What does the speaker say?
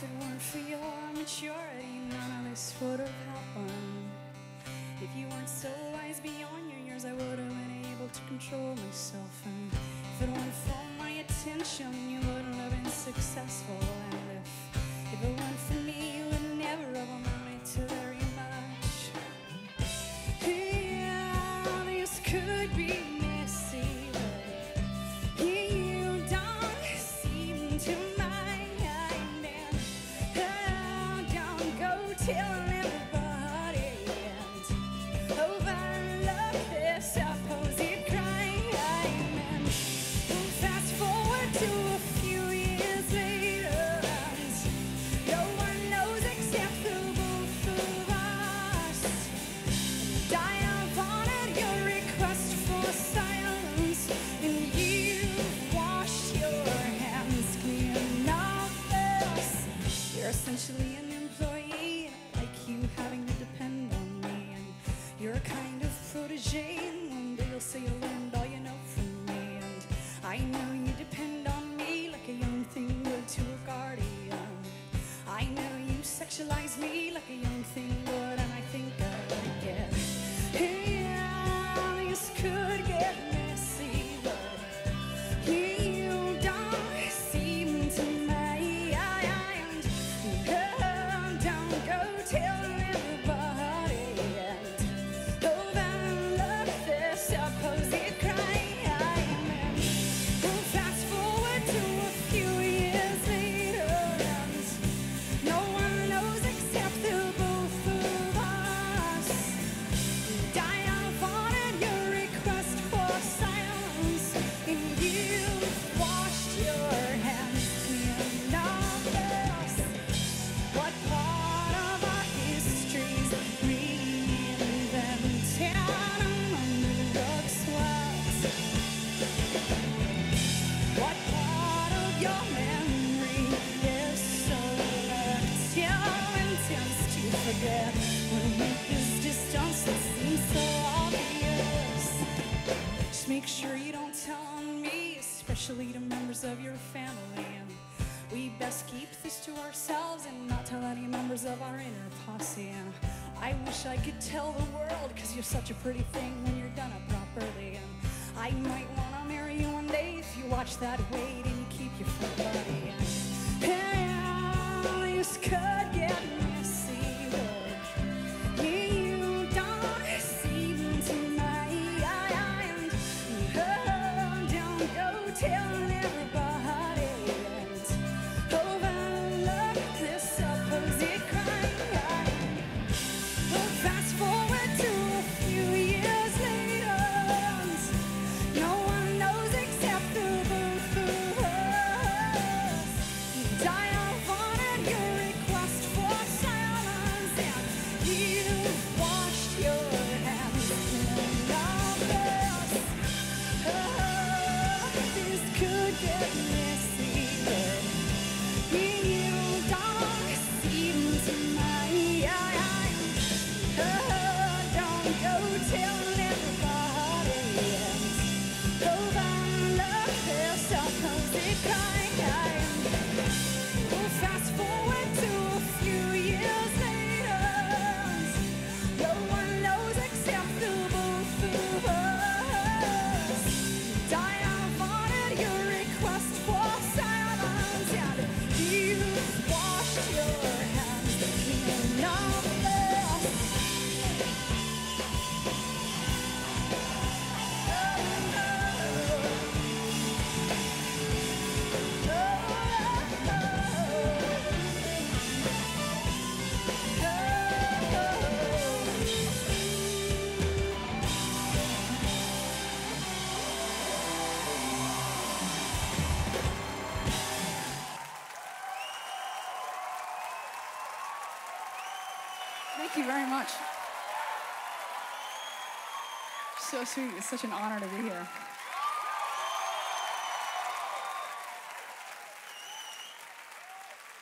If it weren't for your maturity, none of this would have happened. If you weren't so wise beyond your years, I would have been able to control myself. And if it weren't for my attention, you wouldn't have been successful. And if it weren't for me, you would never have amounted to very much. Yeah, this could be messy, but you don't seem to mind. And oh, don't go telling everybody and overlook this opposite crying. And fast forward to a few years later, essentially an employee, and I like you having to depend on me. And you're a kind of protege, and one day you'll say you learned all you know from me. And I know you depend on me like a young thing would to a guardian. I know you sexualize me like a young thing would, and I think I like it. Yeah, this could get messy, but you don't seem to. Forget when with this distance it seems so obvious. Just make sure you don't tell on me, especially to members of your family. And we best keep this to ourselves and not tell any members of our inner posse. And I wish I could tell the world, cause you're such a pretty thing when you're done up properly. And I might wanna marry you one day if you watch that weight and you keep your front body. And hey, this could get messy. Thank you very much. So sweet. It's such an honor to be here.